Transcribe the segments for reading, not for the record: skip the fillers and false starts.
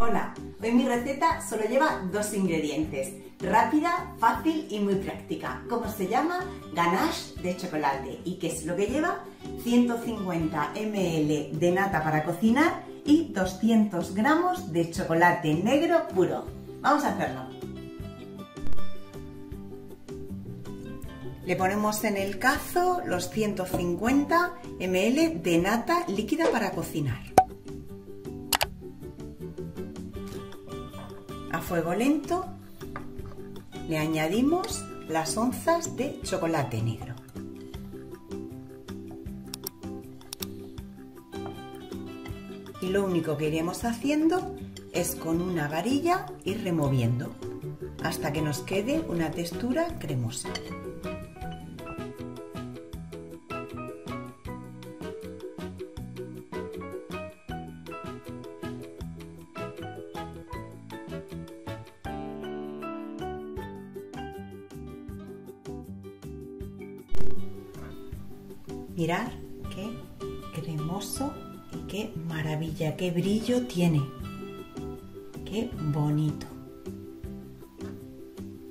Hola, hoy mi receta solo lleva dos ingredientes, rápida, fácil y muy práctica. ¿Cómo se llama? Ganache de chocolate. ¿Y qué es lo que lleva? 150 ml de nata para cocinar y 200 gramos de chocolate negro puro. Vamos a hacerlo. Le ponemos en el cazo los 150 ml de nata líquida para cocinar. A fuego lento le añadimos las onzas de chocolate negro. Y lo único que iremos haciendo es con una varilla ir removiendo hasta que nos quede una textura cremosa. Mirad qué cremoso y qué maravilla, qué brillo tiene, qué bonito.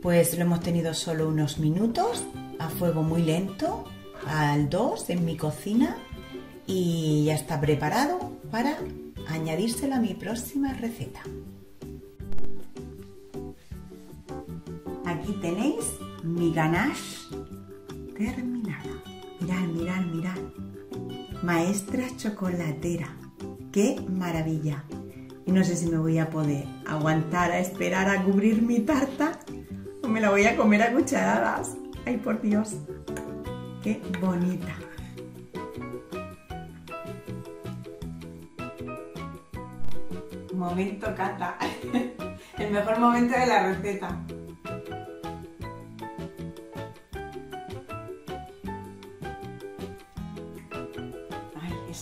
Pues lo hemos tenido solo unos minutos a fuego muy lento, al 2 en mi cocina, y ya está preparado para añadírselo a mi próxima receta. Aquí tenéis mi ganache terminada. Mirad, mirad, mirad. Maestra chocolatera. ¡Qué maravilla! Y no sé si me voy a poder aguantar a esperar a cubrir mi tarta o me la voy a comer a cucharadas. ¡Ay, por Dios! ¡Qué bonita! Momento cata. El mejor momento de la receta.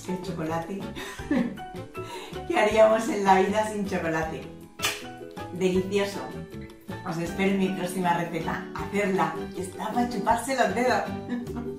El chocolate. ¿Qué haríamos en la vida sin chocolate? Delicioso. Os espero en mi próxima receta. Hacerla. Está para chuparse los dedos.